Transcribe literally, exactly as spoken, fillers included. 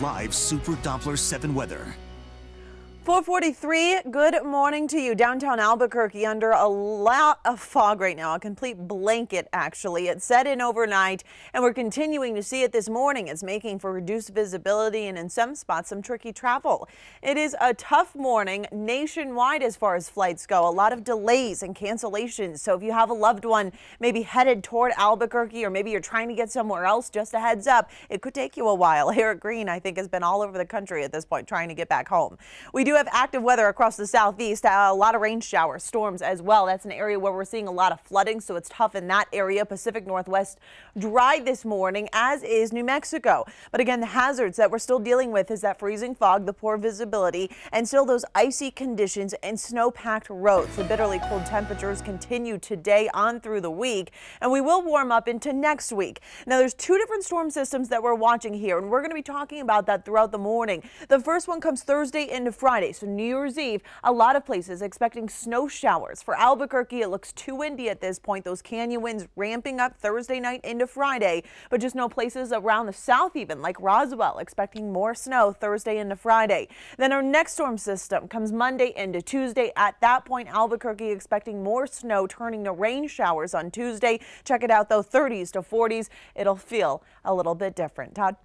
Live Super Doppler seven weather. four forty-three, good morning to you. Downtown Albuquerque under a lot of fog right now, a complete blanket actually. It set in overnight and we're continuing to see it this morning. It's making for reduced visibility and in some spots some tricky travel. It is a tough morning nationwide as far as flights go. A lot of delays and cancellations. So if you have a loved one maybe headed toward Albuquerque or maybe you're trying to get somewhere else, just a heads up, it could take you a while. Eric Green, I think, has been all over the country at this point trying to get back home. We do We do have active weather across the southeast, uh, a lot of rain showers, storms as well. That's an area where we're seeing a lot of flooding, so it's tough in that area. Pacific Northwest dry this morning, as is New Mexico. But again, the hazards that we're still dealing with is that freezing fog, the poor visibility, and still those icy conditions and snow-packed roads. The bitterly cold temperatures continue today on through the week, and we will warm up into next week. Now, there's two different storm systems that we're watching here, and we're going to be talking about that throughout the morning. The first one comes Thursday into Friday. So New Year's Eve, a lot of places expecting snow showers. For Albuquerque, it looks too windy at this point. Those canyon winds ramping up Thursday night into Friday, but just no places around the south even, like Roswell, expecting more snow Thursday into Friday. Then our next storm system comes Monday into Tuesday. At that point, Albuquerque expecting more snow, turning to rain showers on Tuesday. Check it out, though, thirties to forties. It'll feel a little bit different. Todd?